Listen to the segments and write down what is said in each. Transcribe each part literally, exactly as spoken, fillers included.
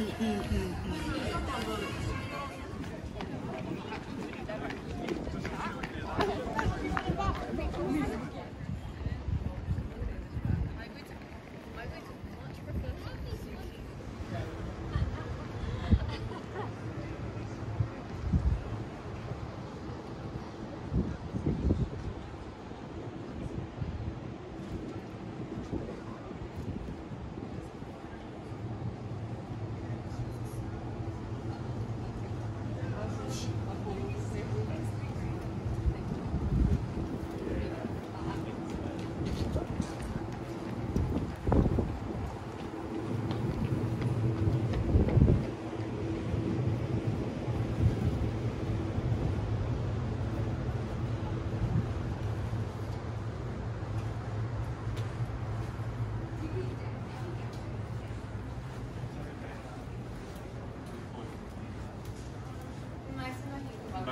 うんうんうん。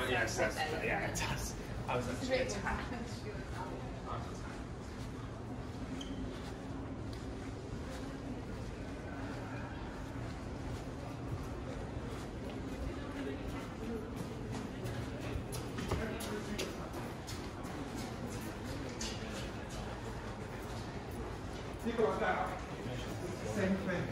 Yes, that's, yeah, it does. I was actually attacked. Same thing.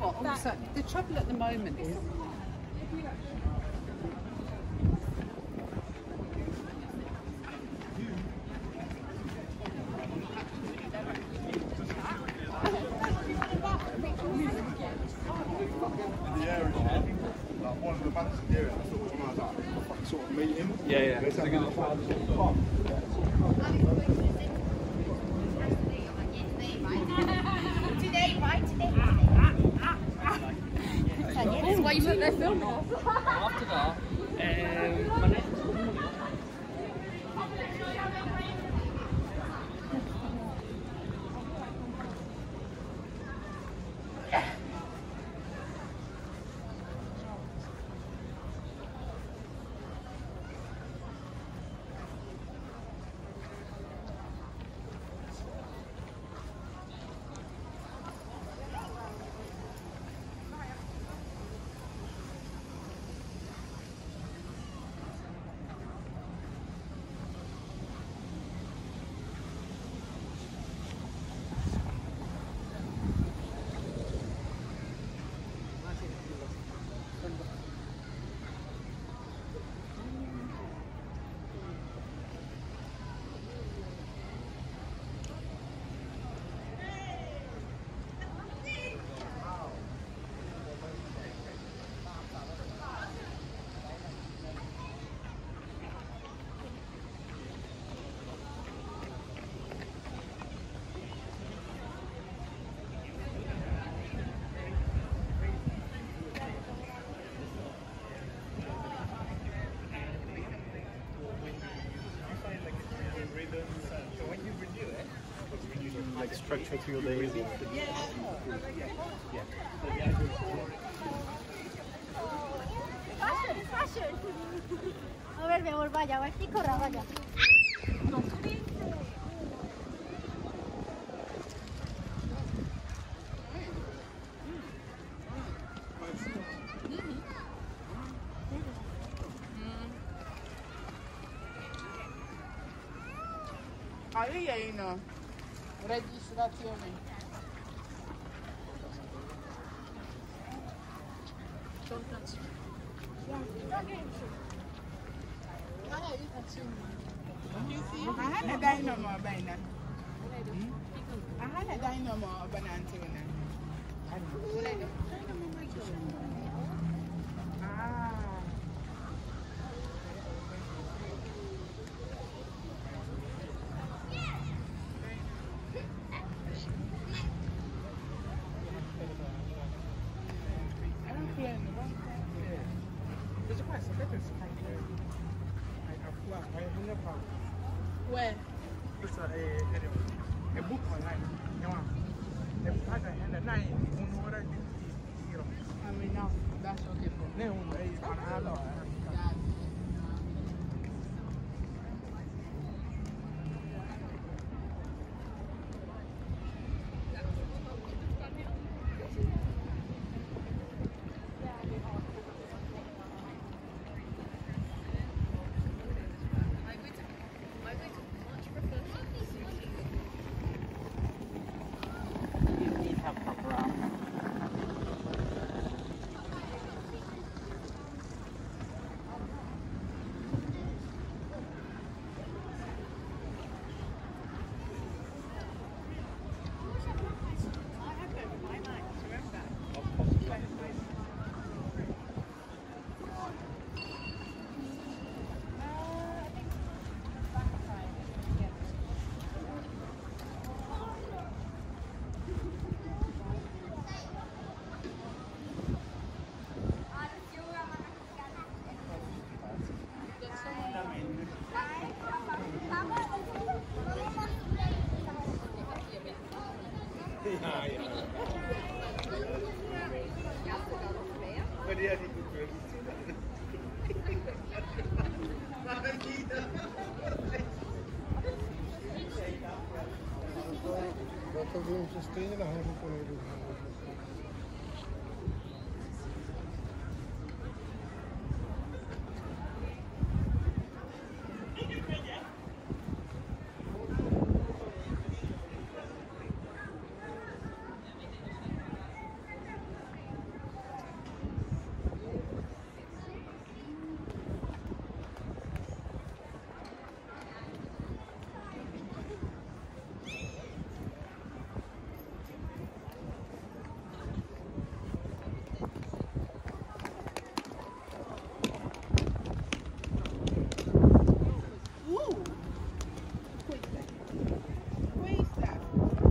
what? Also, the trouble at the moment is. Yeah, yeah. After that, um, my name is structure to your day. Yeah. Yeah. Fashion, fashion. A ver, mi amor, vaya, vaya, corra, vaya. Ahí, ahí no. Registrazione. Don't touch. I had a dynamo banana. I had a dynamo banana. Ah. Where? It's a, a, a book online. The father and the nine who ordered the hero. I mean, now that's okay for me. Estou vendo um sustenho na rua do Coelho.